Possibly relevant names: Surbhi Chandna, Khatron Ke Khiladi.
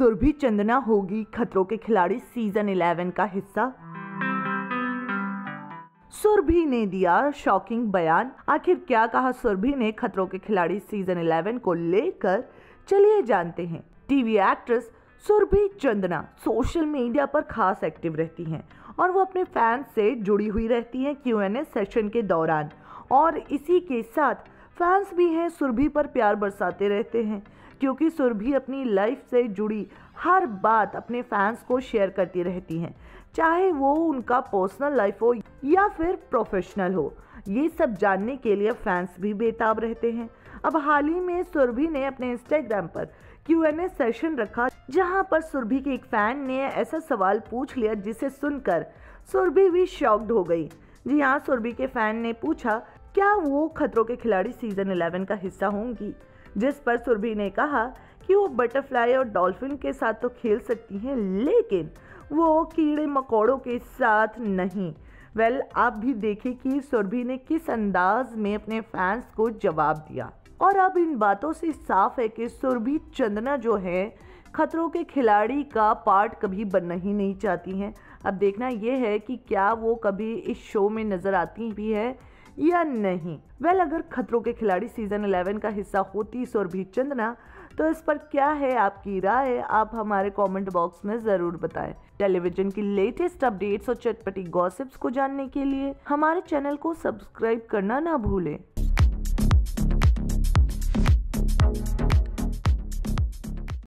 सुरभि चंदना होगी खतरों के खिलाड़ी सीजन 11 का हिस्सा। सुरभि ने दिया शॉकिंग बयान। आखिर क्या कहा सुरभि ने खतरों के खिलाड़ी सीजन 11 को लेकर, चलिए जानते हैं। TV actress Surbhi Chandana social media पर खास एक्टिव रहती हैं और वो अपने फैंस से जुड़ी हुई रहती हैं Q&A सेशन के दौरान, और इसी के साथ फैंस भी हैं सुरभि पर प्यार बरसाते रहते हैं, क्योंकि सुरभि अपनी लाइफ से जुड़ी हर बात अपने फैंस को शेयर करती रहती हैं, चाहे वो उनका पर्सनल लाइफ हो या फिर प्रोफेशनल हो। ये सब जानने के लिए फैंस भी बेताब रहते हैं। अब हाल ही में सुरभि ने अपने इंस्टाग्राम पर Q&A सेशन रखा, जहां पर सुरभि के एक फैन ने ऐसा सवाल पूछ लिया जिसे सुनकर सुरभि भी शॉक्ड हो गई। जी हाँ, सुरभि के फैन ने पूछा क्या वो खतरों के खिलाड़ी सीजन 11 का हिस्सा होंगी, जिस पर सुरभि ने कहा कि वो बटरफ्लाई और डॉल्फिन के साथ तो खेल सकती हैं, लेकिन वो कीड़े मकोड़ों के साथ नहीं। वेल, आप भी देखें कि सुरभि ने किस अंदाज में अपने फैंस को जवाब दिया। और अब इन बातों से साफ है कि सुरभि चंदना जो है खतरों के खिलाड़ी का पार्ट कभी बनना ही नहीं चाहती हैं। अब देखना यह है कि क्या वो कभी इस शो में नज़र आती भी है या नहीं। वेल, अगर खतरों के खिलाड़ी सीजन 11 का हिस्सा होती सुरभि चंदना, तो इस पर क्या है आपकी राय, आप हमारे कमेंट बॉक्स में ज़रूर बताएं। टेलीविज़न की लेटेस्ट अपडेट्स और चटपटी गॉसिप्स को जानने के लिए हमारे चैनल को सब्सक्राइब करना ना भूलें।